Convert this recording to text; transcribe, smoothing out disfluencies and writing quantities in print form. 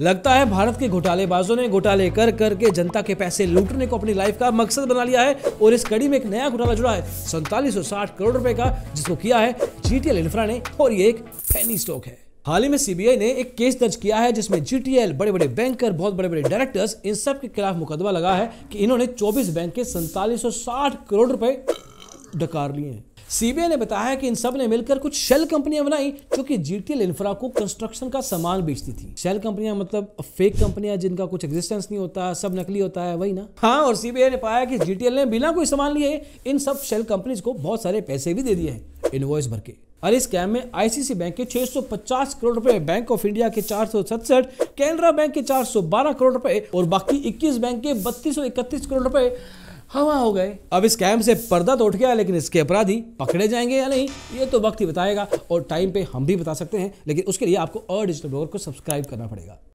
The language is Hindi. लगता है भारत के घोटालेबाजों ने घोटाले करके जनता के पैसे लूटने को अपनी लाइफ का मकसद बना लिया है और इस कड़ी में एक नया घोटाला जुड़ा है 4760 करोड़ रुपए का, जिसको किया है जीटीएल इंफ्रा ने और ये एक पेनी स्टॉक है। हाल ही में सीबीआई ने एक केस दर्ज किया है जिसमें जीटीएल, बड़े बड़े बैंकर, बहुत बड़े बड़े डायरेक्टर्स, इन सब के खिलाफ मुकदमा लगा है कि इन्होंने 24 बैंक के 4760 करोड़ रुपए डकार लिए हैं। सीबीआई ने बताया कि इन सब ने मिलकर कुछ शेल कंपनियां बनाई जो कि जीटीएल इंफ्रा को कंस्ट्रक्शन का सामान बेचती थी। शेल कंपनियां मतलब फेक कंपनियां जिनका कुछ एग्जिस्टेंस नहीं होता, सब नकली होता है, वही ना। हाँ, और सीबीआई ने पाया कि जीटीएल ने बिना कोई सामान लिए इन सब शेल कंपनीज को बहुत सारे पैसे भी दे दिए हैं इनवॉइस भर के। और इस स्कैम में आईसीआईसीआई बैंक के 650 करोड़ रुपए, बैंक ऑफ इंडिया के 467, कैनरा बैंक के 412 करोड़ रुपए और बाकी 21 बैंक के 3231 करोड़ रुपए हवा हो गए। अब इस स्कैम से पर्दा तो उठ गया, लेकिन इसके अपराधी पकड़े जाएंगे या नहीं ये तो वक्त ही बताएगा और टाइम पे हम भी बता सकते हैं, लेकिन उसके लिए आपको A Digital Blogger को सब्सक्राइब करना पड़ेगा।